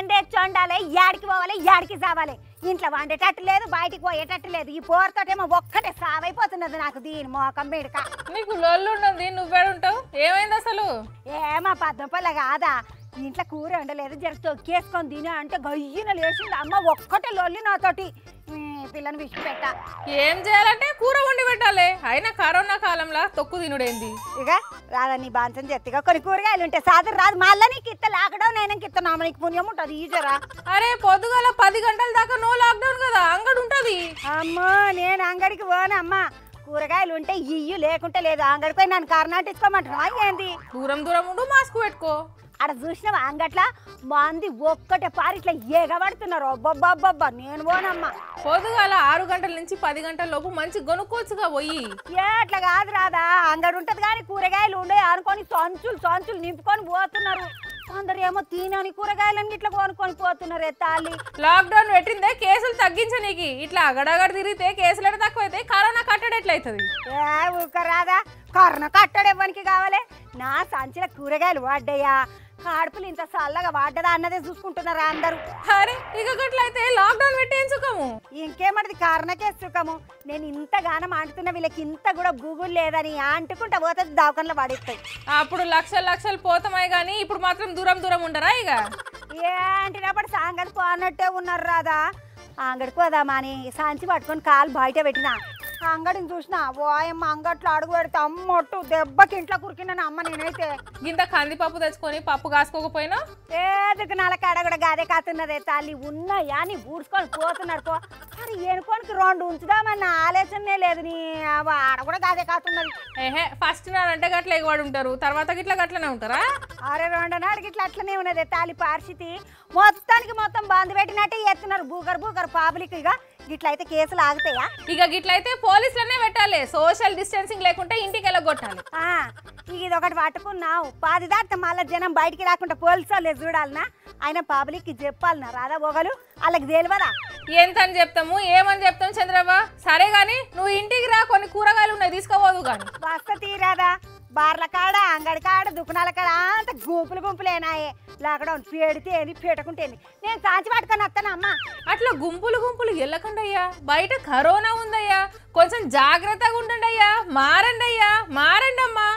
ఏందే చొండాలే యాడికి పోవాలి యాడికి సావాలి ఇంట్లో వండేటట్టు లేదు బయటికి పోయేటట్టు లేదు ఈ పోరుతోటేమో ఒక్కటే సావైపోతున్నది నాకు దీని మోకం మెడక నీకు లొల్లున్నది నువ్వేడుంటావు ఏమైంది అసలు ఏమా పద్మపల్ల కాదా ఇంట్లో కూర వండలేదు జర తొక్కేసుకొని తిన అంటే గయ్యన లేచింది అమ్మ ఒక్కటే లొల్లి నాతోటి పిల్లని విసిపెట్ట ఏం చేయాలంటే కూర వండి పెట్టాలి అయినా కరోనా కాలంలో తొక్కు తినుడేంది ఇక రాదా నీ బాంసం చెత్తిగా కొన్ని కూరగాయలు ఉంటాయి సాదరు రాదు మళ్ళీ నీకు ఇత్త లాక్డౌన్ అయినాక ఇత్త నామనికి పుణ్యం ఉంటుంది ఈజరా అరే పొద్దుగాల 10 గంటల దాకా నో లాక్డౌన్ కదా అంగడి ఉంటుంది అమ్మా నేను అంగడికి పోనమ్మా కూరగాయలు ఉంటే ఇయ్యు లేకుంటే లేదు అంగడికి నన్ను కర్ణాటించుకోమంటారా ఏంది దూరం దూరం ఉండు మాస్క్ పెట్టుకో అక్కడ చూసినావా అంగట్లా మంది ఒక్కటే పారి ఇట్లా ఎగబడుతున్నారు అబ్బబ్బబ్బా నేను పోనమ్మా పొద్దుగాల 6 గంటల నుంచి 10 గంటల లోపు మంచి కొనుక్కోవచ్చుగా పోయి ఎట్లా కాదు రాదా అంగడి ఉంటది కానీ కూరగాయలు ఉండే అనుకొని సంచులు నింపుకొని పోతున్నారు కొందరు ఏమో తినని కూరగాయలని ఇట్లా కొనుక్కొని పోతున్నారు ఎత్తాలి లాక్డౌన్ పెట్టిందే కేసులు తగ్గించనీకి ఇట్లా అగడగడ తిరిగితే కేసులు ఎట్లా తక్కువైతే కరోనా కట్టడం ఎట్లయితుంది రాదా కరోనా కట్టడం ఇవ్వడానికి కావాలి నా సంచిన కూరగాయలు పడ్డాయా కాడుపులు ఇంత చల్లగా వాడదా అన్నదే చూసుకుంటున్నారా అందరూ అరే ఇక గట్లయితే లాక్డౌన్ పెట్టేయించుకోము ఇంకేమది కారణకేసుకోము నేను ఇంతగానం అంటున్నా వీళ్ళకి ఇంత కూడా గూగుల్ లేదని అంటుకుంటా పోతే దావకంలో పడిస్తాయి అప్పుడు లక్షలు పోతాయి కానీ ఇప్పుడు మాత్రం దూరం ఉండరా ఇక ఏ అంటున్నప్పుడు సాంగతి పోనట్టే ఉన్నారు రాదా అంగడికి పోదామా అని సాంచి పట్టుకొని కాలు బయట పెట్టినా అంగడిని చూసినా ఓయమ్మ అంగట్లో అడుగు పెడితే అమ్మట్టు దెబ్బకి ఇంట్లో కురికినాను అమ్మ నేనైతే ఇంత కందిపప్పు తెచ్చుకొని పప్పు కాసుకోకపోయినా ఏదుకు నాలకాడ కూడా గదే కాతున్నదే తల్లి ఉన్నాయా అని ఊడ్చుకొని పోతున్నారు పో మరి ఏనుకోనికి 2 ఉంచుదామన్న ఆలోచనే లేదు నీ ఆడ కూడా గదే కాతున్నది ఏహే ఫస్ట్ నాడంటే గట్ల ఎగవాడు ఉంటారు తర్వాత గిట్లా గట్లనే ఉంటారా అరే 2 నాడు గిట్లా అట్లనే ఉన్నదే తాలి పార్షితి మొత్తానికి బాంధు పెట్టినట్టే చేస్తున్నారు బూకర్ పబ్లిక్ ఇక గిట్లయితే కేసులు ఆగుతాయా ఇక గిట్లయితే పోలీసులనే పెట్టాలి సోషల్ డిస్టెన్సింగ్ లేకుండా ఇంటికి వెళ్ళగొట్టాలి ఇది ఒకటి పట్టుకున్నావు 10 దాకా మళ్ళీ జనం బయటికి రాకుండా పోలీసు వాళ్ళు చూడాలనా ఆయన పబ్లిక్కి చెప్పాలనా రాదా పోగలు వాళ్ళకి తెలియదా ఎంతని చెప్తాము ఏమని చెప్తాము చంద్రబాబు సరే గాని నువ్వు ఇంటికి రా కొన్ని కూరగాయలు ఉన్నాయి తీసుకోబోదు కానీ వస్తీ రాదా బార్ల కాడ అంగడి కాడ దుకాణాల కాడ అంత గుంపులేనాయే లాక్డౌన్ పేడితే అని పేటకుంటేంది నేను సాంచి పట్టుకొని వస్తాను అమ్మ అట్లా గుంపులు వెళ్ళకండయ్యా బయట కరోనా ఉందయ్యా కొంచెం జాగ్రత్తగా ఉండండి అయ్యా మారండమ్మా